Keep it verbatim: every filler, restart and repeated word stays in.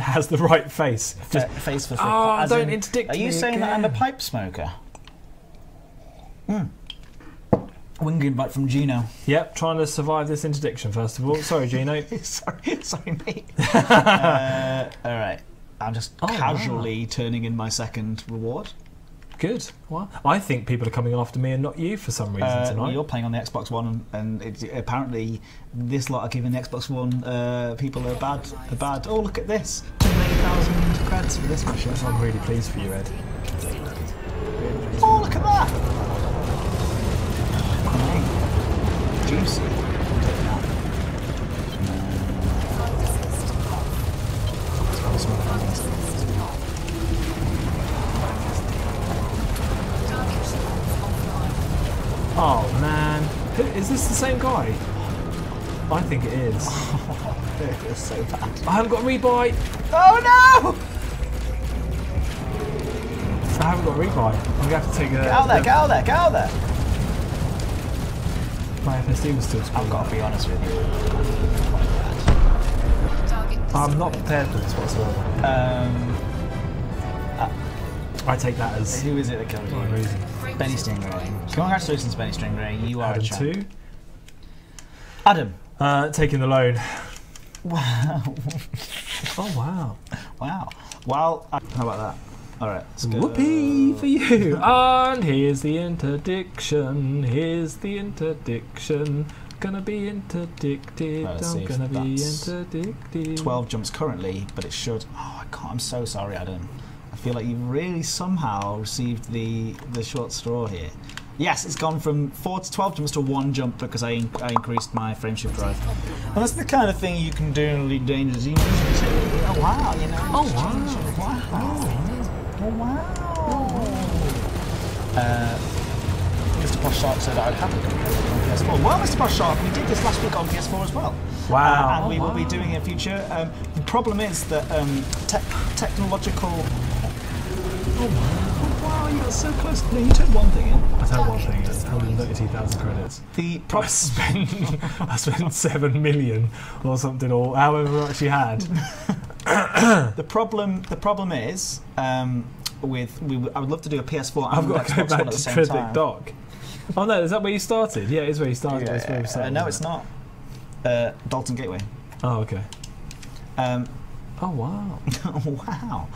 has the right face. Just, F face for oh, don't in, interdict me. Are you me saying again? that I'm a pipe smoker? Hmm. Wing invite from Gino. Yep, trying to survive this interdiction first of all. Sorry, Gino. sorry, sorry, mate. uh, all right, I'm just oh, casually wow. turning in my second reward. Good. What? I think people are coming after me and not you for some reason uh, tonight. You're playing on the Xbox One, and it's, apparently this lot are giving the Xbox One uh, people a bad, a bad. Oh, look at this! two thousand creds for this machine. I'm really pleased for you, Ed. Oh, look at that! Oh, juicy. Oh man, is this the same guy? I think it is. Oh, it feels so bad. I haven't got a rebuy. Oh no! I haven't got a rebuy. I'm gonna have to take a. Get out there! Get out there! Get out there! My F S D was still screwed. I've got to be honest with you. I'm not prepared for this whatsoever. Um. Uh, I take that as. Who is it that killed you? Benny Stingray. Congratulations, Benny Stingray. You are Adam the champ. Two. Adam. Uh, taking the loan. Wow. Oh, wow. Wow. Well, I how about that? All right. Whoopee for you. And here's the interdiction. Here's the interdiction. Gonna be interdicted. I'm gonna be interdicted. twelve jumps currently, but it should. Oh, I can't. I'm so sorry, Adam. I feel like you've really somehow received the the short straw here. Yes, it's gone from four to twelve jumps to one jump because I, I increased my frameshift drive. And that's the kind of thing you can do in Elite Dangerous. You can say, oh wow, you know. Oh wow, wow, wow. Oh wow. Uh, Mister Posh Shark said I haven't done this on P S four. Well, Mister Posh Shark, we did this last week on P S four as well. Wow. Uh, and oh, we wow. will be doing it in future. Um, the problem is that um, te technological. Oh wow. Oh wow, you got so close. No, you turned one thing in. I turned one thing in. It's one hundred thirty thousand credits. The I spent, I spent seven million or something, or however much you had. the problem the problem is, um, with we, I would love to do a P S four and I've got to Xbox go back to Trivic Doc. Oh no, is that where you started? Yeah, it is where you started. Yeah, where you started uh, no, it's not. Uh, Dalton Gateway. Oh, okay. Um, oh wow. wow.